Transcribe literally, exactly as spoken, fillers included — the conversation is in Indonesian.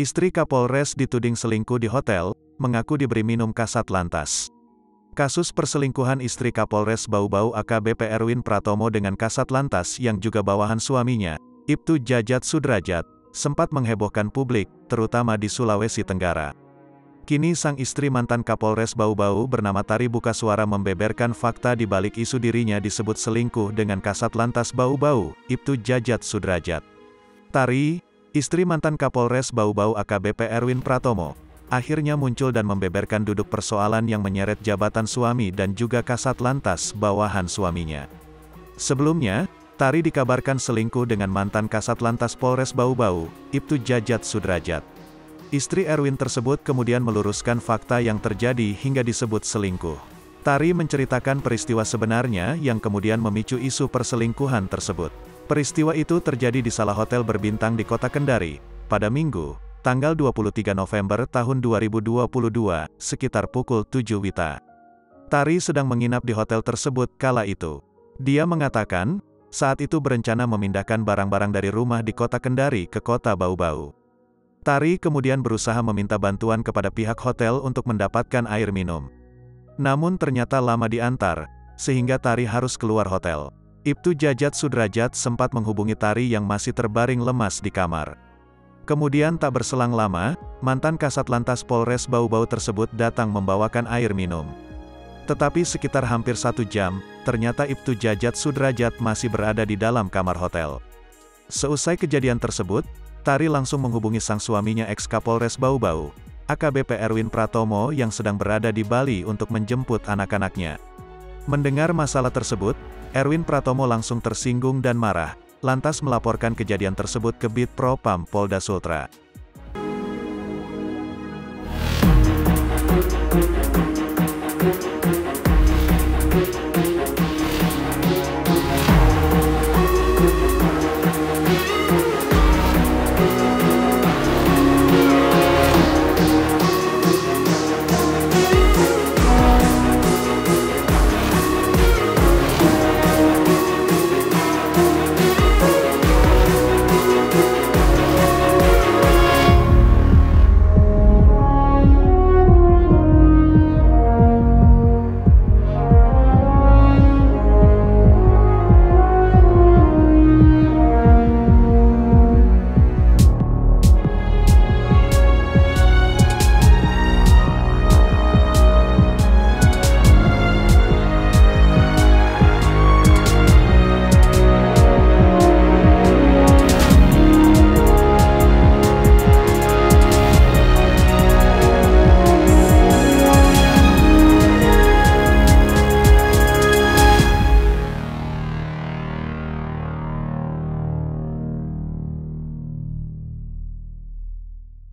Istri Kapolres dituding selingkuh di hotel, mengaku diberi minum Kasat Lantas. Kasus perselingkuhan istri Kapolres Baubau A K B P Erwin Pratomo dengan Kasat Lantas yang juga bawahan suaminya, Iptu Jajat Sudrajat, sempat menghebohkan publik, terutama di Sulawesi Tenggara. Kini sang istri mantan Kapolres Baubau bernama Tari Bukaswara membeberkan fakta di balik isu dirinya disebut selingkuh dengan Kasat Lantas Baubau, Iptu Jajat Sudrajat. Tari, istri mantan Kapolres Baubau A K B P Erwin Pratomo, akhirnya muncul dan membeberkan duduk persoalan yang menyeret jabatan suami dan juga Kasat Lantas bawahan suaminya. Sebelumnya, Tari dikabarkan selingkuh dengan mantan Kasat Lantas Polres Baubau, Iptu Jajat Sudrajat. Istri Erwin tersebut kemudian meluruskan fakta yang terjadi hingga disebut selingkuh. Tari menceritakan peristiwa sebenarnya yang kemudian memicu isu perselingkuhan tersebut. Peristiwa itu terjadi di salah hotel berbintang di Kota Kendari, pada Minggu, tanggal dua puluh tiga November tahun dua ribu dua puluh dua, sekitar pukul tujuh WITA. Tari sedang menginap di hotel tersebut kala itu. Dia mengatakan, saat itu berencana memindahkan barang-barang dari rumah di Kota Kendari ke Kota Baubau. Tari kemudian berusaha meminta bantuan kepada pihak hotel untuk mendapatkan air minum. Namun ternyata lama diantar, sehingga Tari harus keluar hotel. Iptu Jajat Sudrajat sempat menghubungi Tari yang masih terbaring lemas di kamar. Kemudian tak berselang lama, mantan Kasat Lantas Polres Baubau tersebut datang membawakan air minum. Tetapi sekitar hampir satu jam, ternyata Iptu Jajat Sudrajat masih berada di dalam kamar hotel. Seusai kejadian tersebut, Tari langsung menghubungi sang suaminya ex-Kapolres Baubau, A K B P Erwin Pratomo yang sedang berada di Bali untuk menjemput anak-anaknya. Mendengar masalah tersebut, Erwin Pratomo langsung tersinggung dan marah, lantas melaporkan kejadian tersebut ke Bid Propam Polda Sultra.